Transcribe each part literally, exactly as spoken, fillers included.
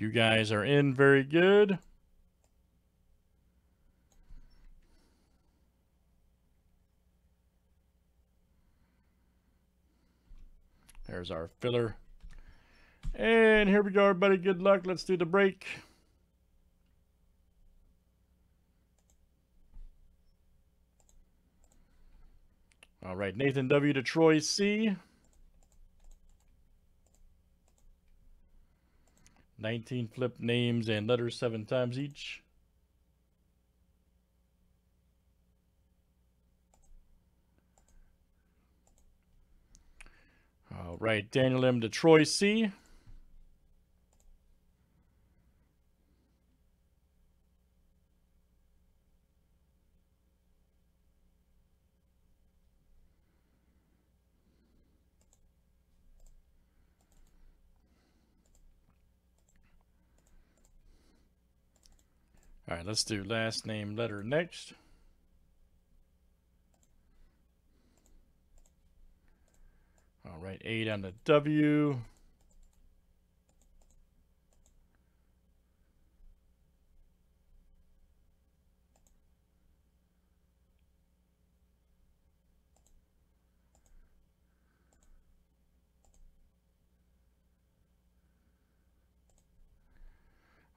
You guys are in very good. There's our filler. And here we go, everybody. Good luck. Let's do the break. All right, Nathan W. Detroit C. nineteen flip names and letters seven times each. All right, Daniel M. Detroit C. All right, let's do last name letter next. All right, eight on the W.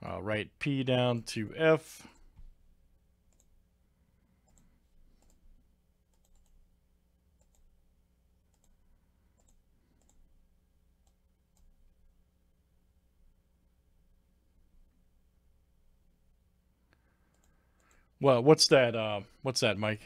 All right, P down to F. Well, what's that? Uh, what's that, Mike?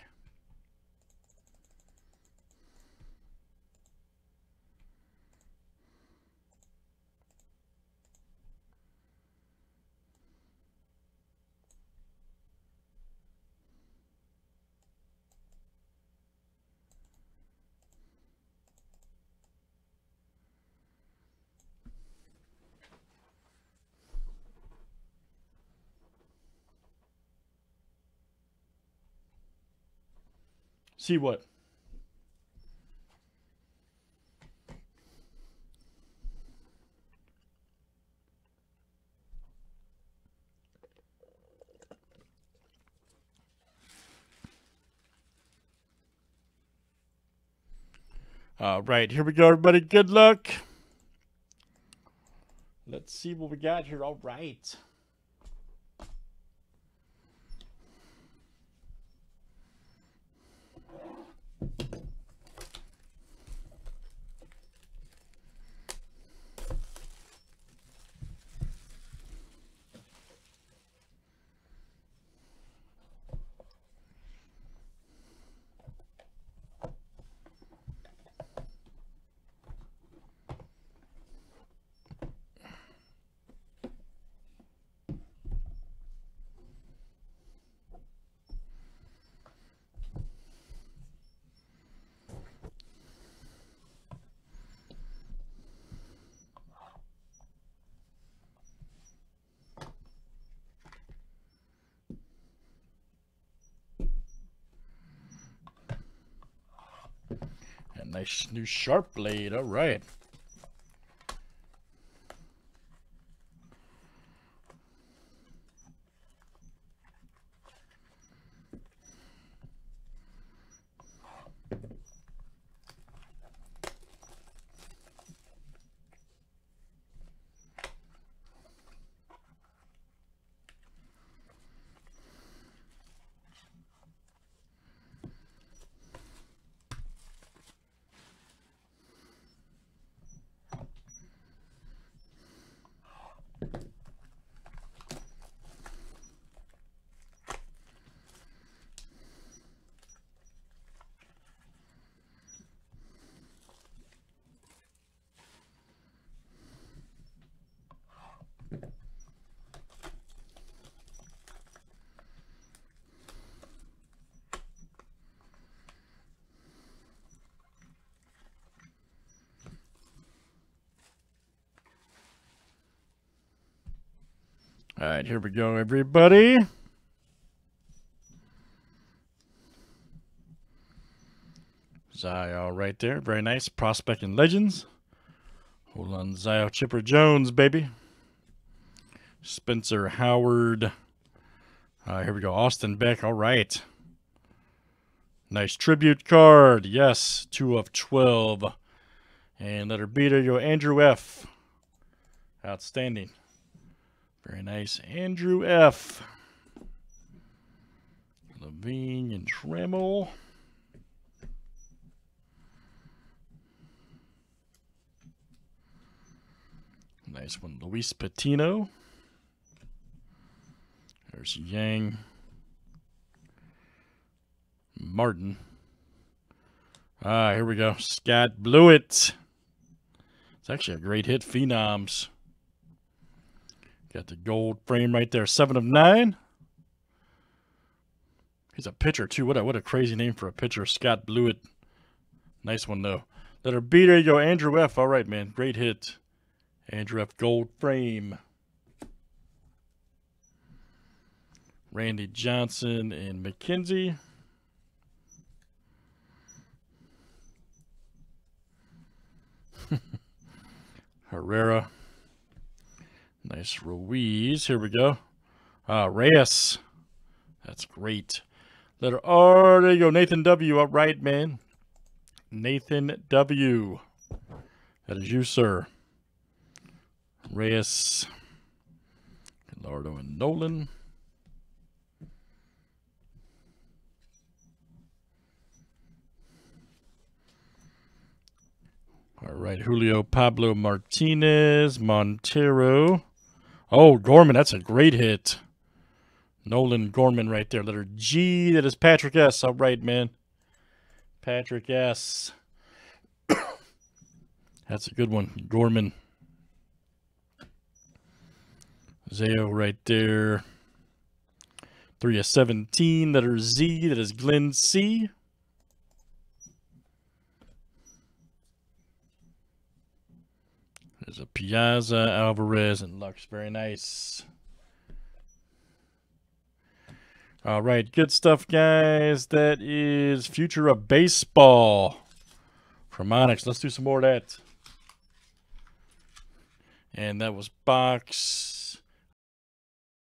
See what? All right, here we go, everybody. Good luck. Let's see what we got here. All right. Nice new sharp blade. All right. All right, here we go, everybody. Zio right there. Very nice. Prospecting Legends. Hold on, Zio Chipper Jones, baby. Spencer Howard. Uh, here we go. Austin Beck. All right. Nice tribute card. Yes. two of twelve. And letter B to your Andrew F. Outstanding. Very nice. Andrew F. Levine and Trammell. Nice one. Luis Patino. There's Yang Martin. Ah, here we go. Scott Blewett. It's actually a great hit. Phenoms. Got the gold frame right there. Seven of nine. He's a pitcher too. What a what a crazy name for a pitcher. Scott Blewett. Nice one though. Letter B. There you go. Andrew F. All right, man. Great hit. Andrew F. Gold frame. Randy Johnson and McKenzie. Herrera. Nice Ruiz. Here we go. Uh, Reyes. That's great. Letter R. There you go. Nathan W. All right, man. Nathan W. That is you, sir. Reyes. Gallardo and Nolan. All right, Julio Pablo Martinez, Montero. Oh, Gorman, that's a great hit. Nolan Gorman right there. Letter G, that is Patrick S. All right, man. Patrick S. That's a good one, Gorman. Zayo right there. three of seventeen, letter Z, that is Glenn C. There's a Piazza, Alvarez, and Lux. Very nice. All right. Good stuff, guys. That is Future of Baseball from Onyx. Let's do some more of that. And that was box